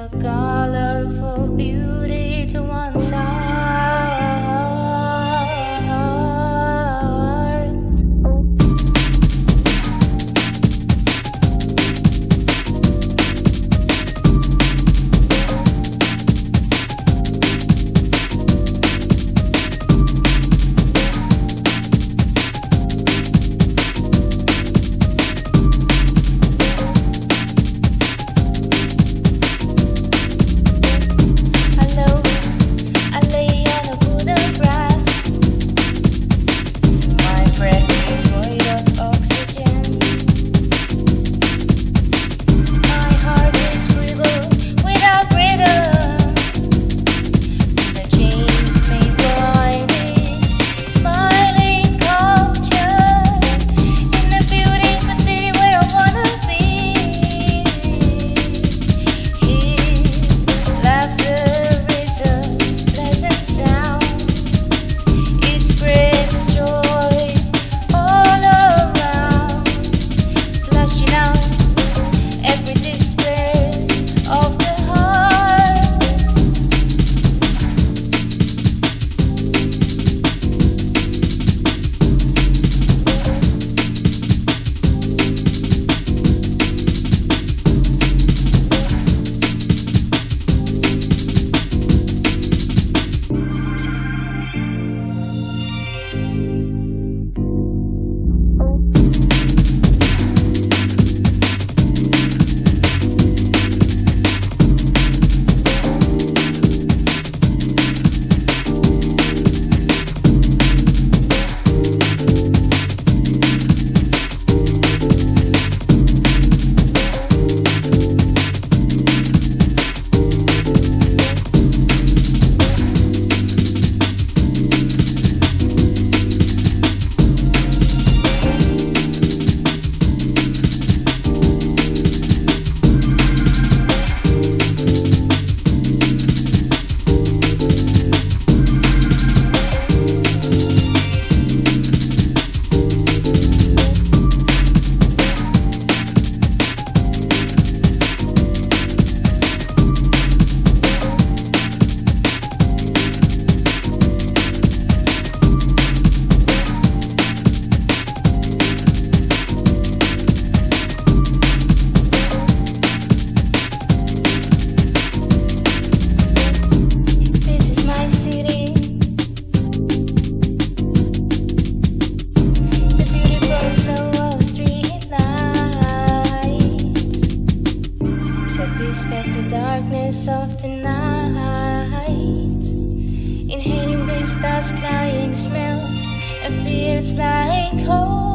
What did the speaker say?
a colorful beauty to one's heart. Dispels the darkness of the night. Inhaling the stars' flying smells, it feels like home.